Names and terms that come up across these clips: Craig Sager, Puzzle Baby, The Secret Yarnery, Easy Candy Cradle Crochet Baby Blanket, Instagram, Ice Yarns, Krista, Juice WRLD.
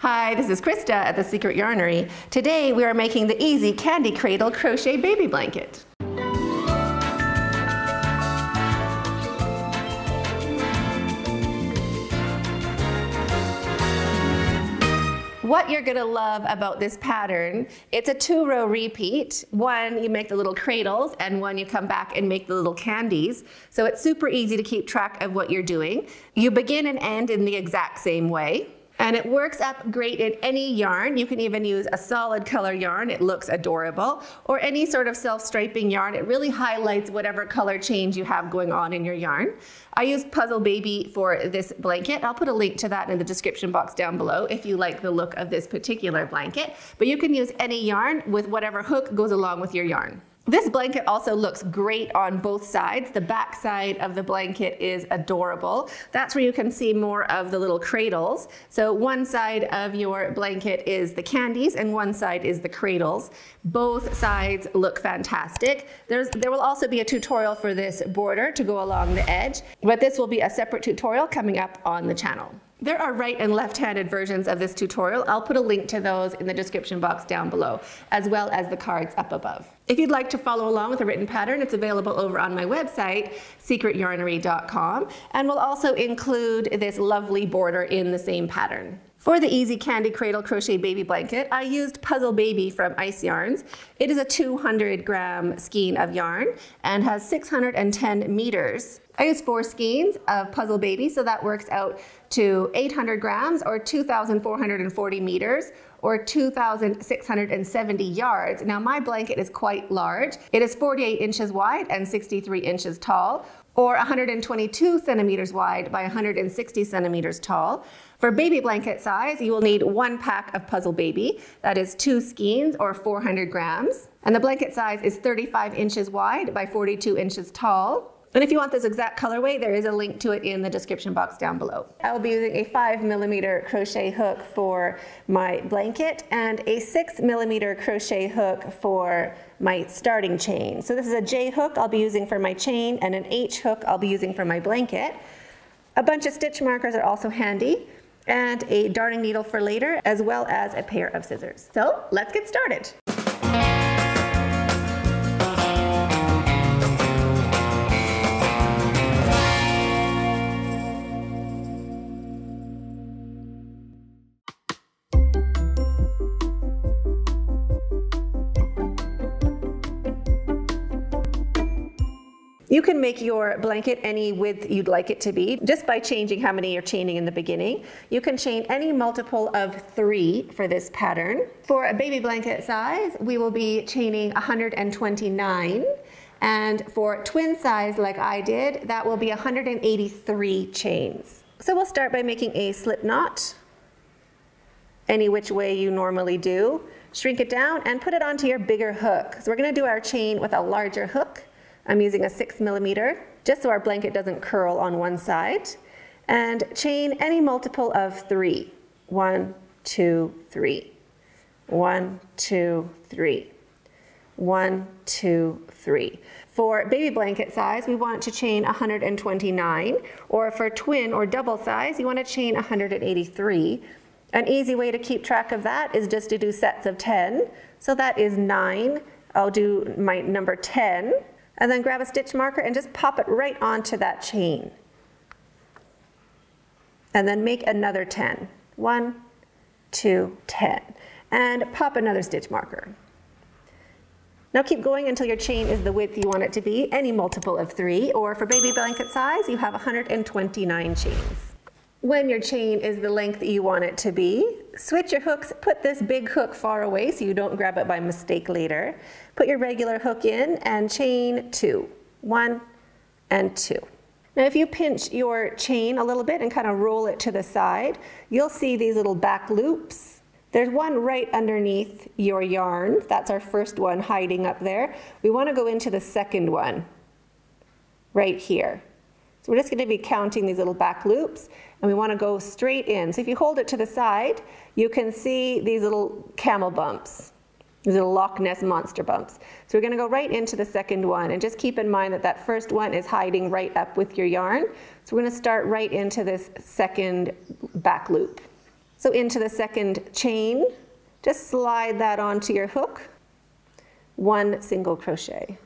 Hi, this is Krista at The Secret Yarnery. Today we are making the Easy Candy Cradle Crochet Baby Blanket. What you're gonna love about this pattern, it's a 2-row repeat. One, you make the little cradles, and one, you come back and make the little candies. So it's super easy to keep track of what you're doing. You begin and end in the exact same way. And it works up great in any yarn. You can even use a solid color yarn, it looks adorable, or any sort of self-striping yarn. It really highlights whatever color change you have going on in your yarn. I used Puzzle Baby for this blanket. I'll put a link to that in the description box down below if you like the look of this particular blanket. But you can use any yarn with whatever hook goes along with your yarn. This blanket also looks great on both sides. The back side of the blanket is adorable. That's where you can see more of the little cradles. So one side of your blanket is the candies and one side is the cradles. Both sides look fantastic. There will also be a tutorial for this border to go along the edge, but this will be a separate tutorial coming up on the channel. There are right and left-handed versions of this tutorial. I'll put a link to those in the description box down below, as well as the cards up above. If you'd like to follow along with a written pattern, it's available over on my website, secretyarnery.com, and we'll also include this lovely border in the same pattern. For the Easy Candy Cradle Crochet Baby Blanket, I used Puzzle Baby from Ice Yarns. It is a 200-gram skein of yarn and has 610 meters. I used 4 skeins of Puzzle Baby, so that works out to 800 grams or 2,440 meters or 2,670 yards. Now my blanket is quite large. It is 48 inches wide and 63 inches tall, or 122 centimeters wide by 160 centimeters tall. For baby blanket size, you will need 1 pack of Puzzle Baby. That is 2 skeins or 400 grams. And the blanket size is 35 inches wide by 42 inches tall. And if you want this exact colorway, there is a link to it in the description box down below. I will be using a 5mm crochet hook for my blanket and a 6mm crochet hook for my starting chain. So this is a J hook I'll be using for my chain and an H hook I'll be using for my blanket. A bunch of stitch markers are also handy and a darning needle for later, as well as a pair of scissors. So let's get started. You can make your blanket any width you'd like it to be just by changing how many you're chaining in the beginning. You can chain any multiple of 3 for this pattern. For a baby blanket size, we will be chaining 129. And for twin size like I did, that will be 183 chains. So we'll start by making a slip knot, any which way you normally do. Shrink it down and put it onto your bigger hook. So we're gonna do our chain with a larger hook. I'm using a 6mm, just so our blanket doesn't curl on one side. And chain any multiple of 3. 1, 2, 3. 1, 2, 3. 1, 2, 3. For baby blanket size, we want to chain 129. Or for twin or double size, you want to chain 183. An easy way to keep track of that is just to do sets of 10. So that is 9. I'll do my number 10. And then grab a stitch marker and just pop it right onto that chain. And then make another 10. 1, 2, 10. And pop another stitch marker. Now keep going until your chain is the width you want it to be, any multiple of 3, or for baby blanket size, you have 129 chains. When your chain is the length that you want it to be, switch your hooks, put this big hook far away so you don't grab it by mistake later. Put your regular hook in and chain 2. 1 and 2. Now if you pinch your chain a little bit and kind of roll it to the side, you'll see these little back loops. There's one right underneath your yarn. That's our first one hiding up there. We want to go into the second one right here. So we're just going to be counting these little back loops, and we want to go straight in. So if you hold it to the side, you can see these little camel bumps, these little Loch Ness monster bumps. So we're going to go right into the second one, and just keep in mind that that first one is hiding right up with your yarn. So we're going to start right into this second back loop. So into the second chain, just slide that onto your hook, one single crochet.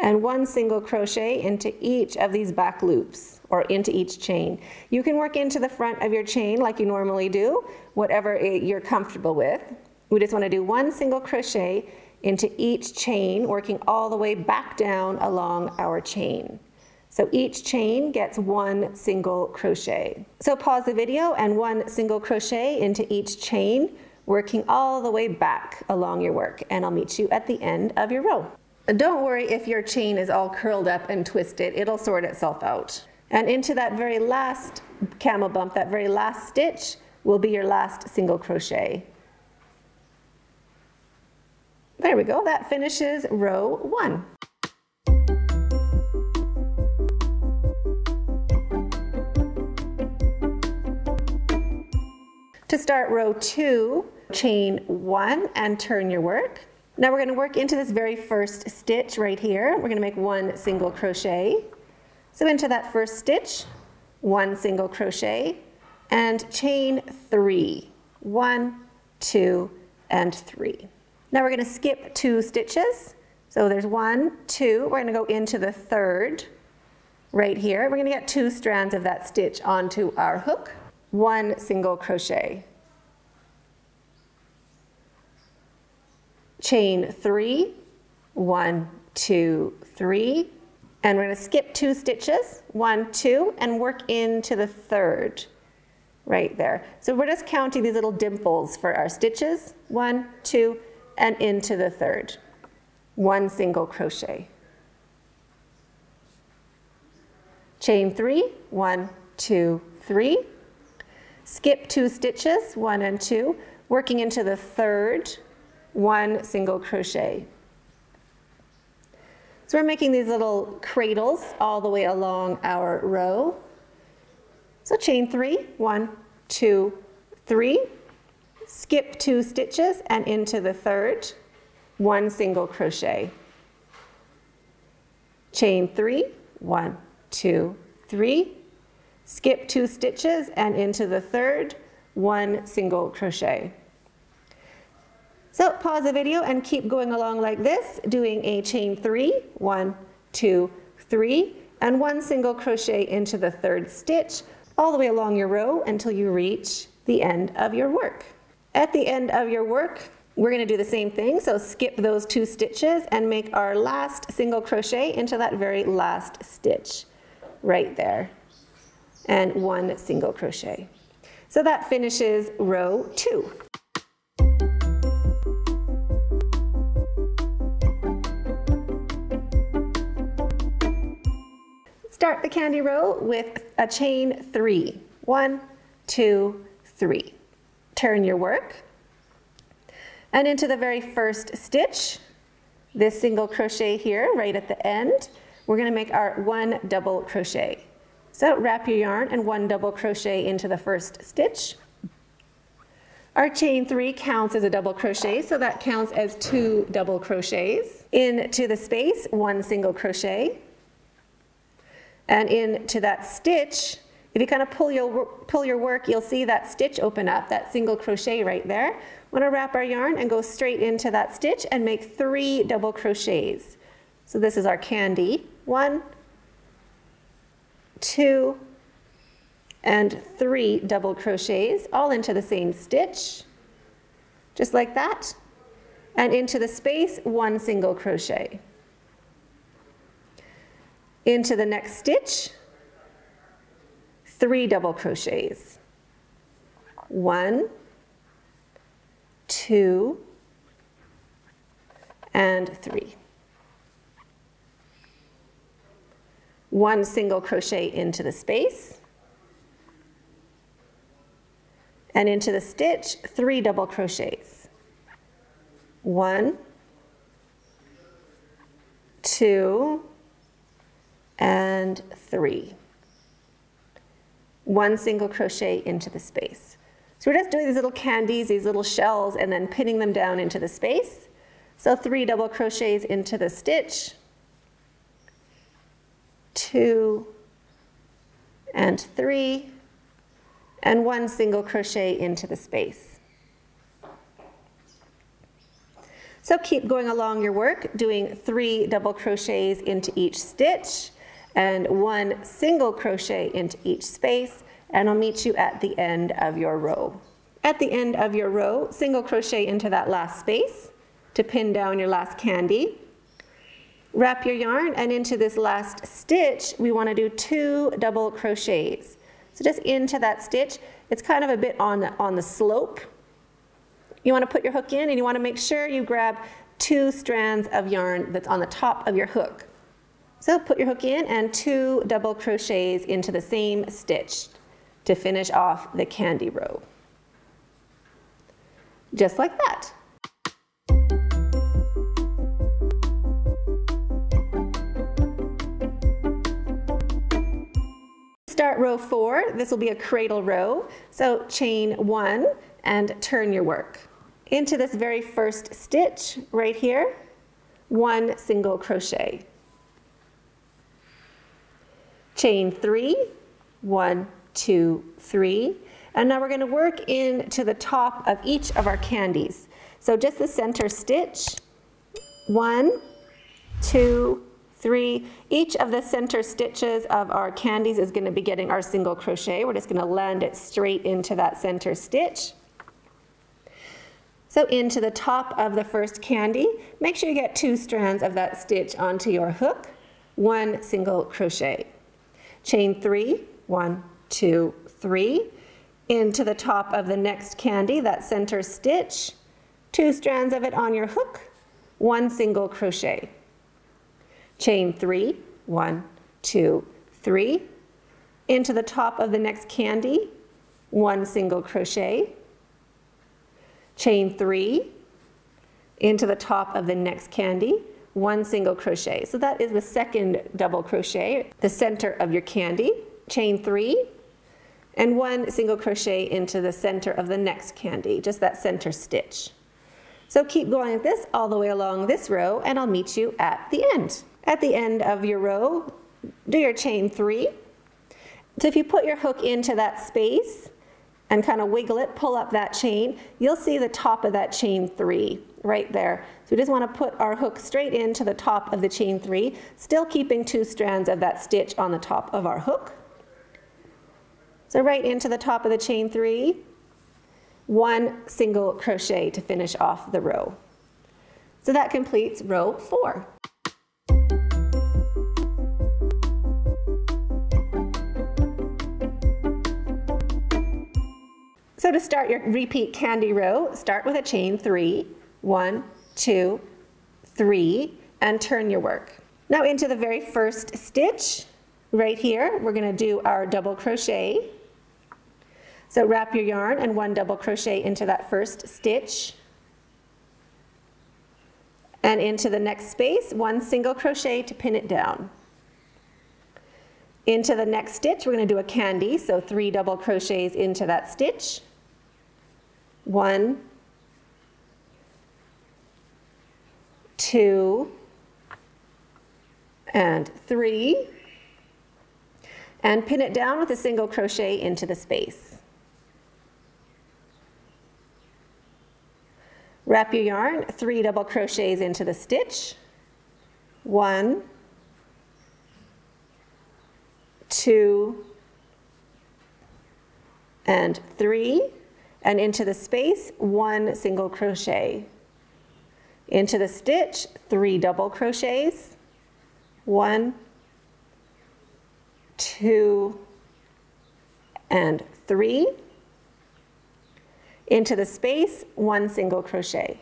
And one single crochet into each of these back loops or into each chain. You can work into the front of your chain like you normally do, whatever you're comfortable with. We just want to do one single crochet into each chain, working all the way back down along our chain. So each chain gets one single crochet. So pause the video and one single crochet into each chain, working all the way back along your work, and I'll meet you at the end of your row. Don't worry if your chain is all curled up and twisted, it'll sort itself out. And into that very last camel bump, that very last stitch, will be your last single crochet. There we go, that finishes row one. To start row two, chain one and turn your work. Now we're going to work into this very first stitch right here. We're going to make one single crochet. So into that first stitch, one single crochet, and chain three. One, two, and three. Now we're going to skip two stitches. So there's one, two. We're going to go into the third right here. We're going to get two strands of that stitch onto our hook. One single crochet. Chain three, one, two, three, and we're going to skip two stitches, one, two, and work into the third right there. So we're just counting these little dimples for our stitches, one, two, and into the third. One single crochet. Chain three, one, two, three, skip two stitches, one and two, working into the third. One single crochet. So we're making these little cradles all the way along our row. So chain three, one, two, three, skip two stitches and into the third, one single crochet. Chain three, one, two, three, skip two stitches and into the third, one single crochet. So pause the video and keep going along like this, doing a chain three, one, two, three, and one single crochet into the third stitch all the way along your row until you reach the end of your work. At the end of your work, we're going to do the same thing, so skip those two stitches and make our last single crochet into that very last stitch right there, and one single crochet. So that finishes row two. Start the candy row with a chain three. One, two, three. Turn your work. And into the very first stitch, this single crochet here right at the end, we're going to make our one double crochet. So wrap your yarn and one double crochet into the first stitch. Our chain three counts as a double crochet, so that counts as two double crochets. Into the space, one single crochet. And into that stitch, if you kind of pull your work, you'll see that stitch open up, that single crochet right there. We're gonna wrap our yarn and go straight into that stitch and make three double crochets. So this is our candy. One, two, and three double crochets, all into the same stitch, just like that. And into the space, one single crochet. Into the next stitch, three double crochets. One, two, and three. One single crochet into the space. And into the stitch, three double crochets. One, two, and three. One single crochet into the space. So we're just doing these little candies, these little shells, and then pinning them down into the space. So three double crochets into the stitch, two and three, and one single crochet into the space. So keep going along your work, doing 3 double crochets into each stitch and 1 single crochet into each space, and I'll meet you at the end of your row. At the end of your row, single crochet into that last space to pin down your last candy. Wrap your yarn, and into this last stitch we want to do 2 double crochets. So just into that stitch, it's kind of a bit on the slope. You want to put your hook in, and you want to make sure you grab 2 strands of yarn that's on the top of your hook. So put your hook in and 2 double crochets into the same stitch to finish off the candy row. Just like that. Start row 4. This will be a cradle row. So chain 1 and turn your work. Into this very first stitch right here, 1 single crochet. Chain 3, 1, 2, 3. And now we're going to work into the top of each of our candies. So just the center stitch, 1, 2, 3. Each of the center stitches of our candies is going to be getting our single crochet. We're just going to land it straight into that center stitch. So into the top of the first candy, make sure you get 2 strands of that stitch onto your hook, 1 single crochet. Chain 3, 1, 2, 3. Into the top of the next candy, that center stitch, 2 strands of it on your hook, 1 single crochet. Chain 3, 1, 2, 3. Into the top of the next candy, 1 single crochet. Chain 3, into the top of the next candy, 1 single crochet. So that is the second double crochet, the center of your candy. Chain 3, and 1 single crochet into the center of the next candy, just that center stitch. So keep going like this all the way along this row, and I'll meet you at the end. At the end of your row, do your chain 3. So if you put your hook into that space and kind of wiggle it, pull up that chain, you'll see the top of that chain 3 right there. So we just want to put our hook straight into the top of the chain 3, still keeping 2 strands of that stitch on the top of our hook. So right into the top of the chain 3, 1 single crochet to finish off the row. So that completes row 4. So to start your repeat candy row, start with a chain 3, 1, 2, 3, and turn your work. Now into the very first stitch right here, we're going to do our double crochet. So wrap your yarn and 1 double crochet into that first stitch. And into the next space, 1 single crochet to pin it down. Into the next stitch, we're going to do a candy, so 3 double crochets into that stitch. 1, 2, and 3. And pin it down with a single crochet into the space. Wrap your yarn, 3 double crochets into the stitch, 1, 2, and 3, and into the space, 1 single crochet. Into the stitch, 3 double crochets, 1, 2, and 3. Into the space, 1 single crochet.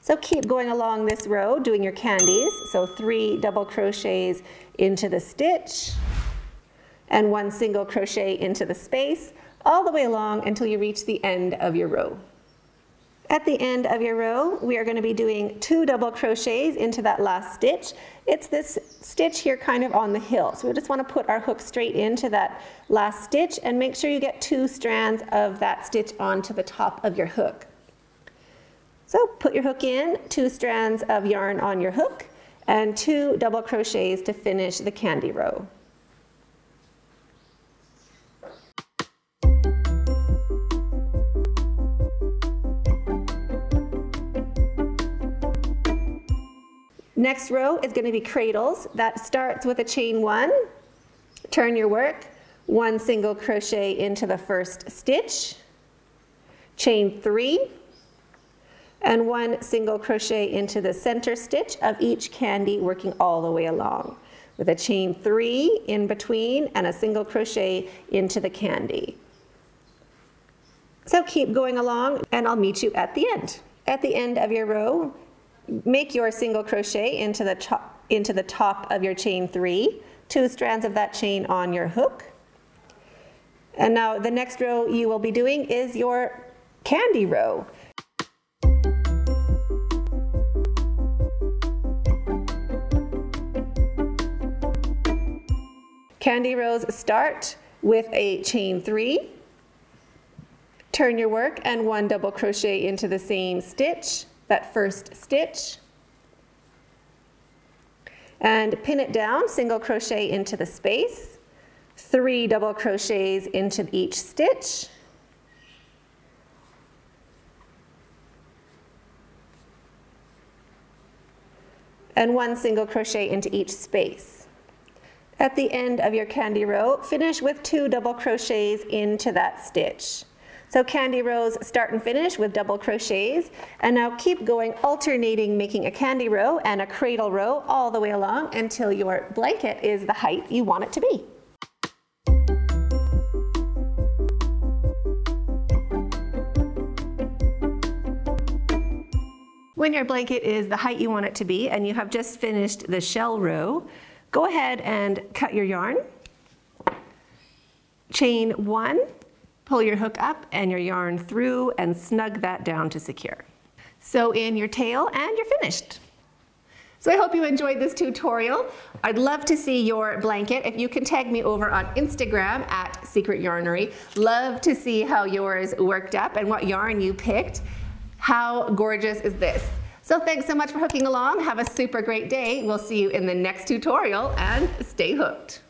So keep going along this row doing your candies. So 3 double crochets into the stitch and 1 single crochet into the space all the way along until you reach the end of your row. At the end of your row, we are going to be doing 2 double crochets into that last stitch. It's this stitch here kind of on the hill. So we just want to put our hook straight into that last stitch and make sure you get 2 strands of that stitch onto the top of your hook. So put your hook in, 2 strands of yarn on your hook, and 2 double crochets to finish the candy row. Next row is going to be cradles. That starts with a chain one, turn your work, one single crochet into the first stitch, chain three, and one single crochet into the center stitch of each candy, working all the way along with a chain three in between and a single crochet into the candy. So keep going along and I'll meet you at the end. At the end of your row, make your single crochet into the top of your chain three, two strands of that chain on your hook. And now the next row you will be doing is your candy row. Candy rows start with a chain three, turn your work and one double crochet into the same stitch, that first stitch, and pin it down, single crochet into the space, three double crochets into each stitch, and one single crochet into each space. At the end of your candy row, finish with two double crochets into that stitch. So candy rows start and finish with double crochets, and now keep going, alternating, making a candy row and a cradle row all the way along until your blanket is the height you want it to be. When your blanket is the height you want it to be and you have just finished the shell row, go ahead and cut your yarn, chain one, pull your hook up and your yarn through and snug that down to secure. Sew in your tail and you're finished. So I hope you enjoyed this tutorial. I'd love to see your blanket. If you can tag me over on Instagram at Secret Yarnery. Love to see how yours worked up and what yarn you picked. How gorgeous is this? So thanks so much for hooking along. Have a super great day. We'll see you in the next tutorial and stay hooked.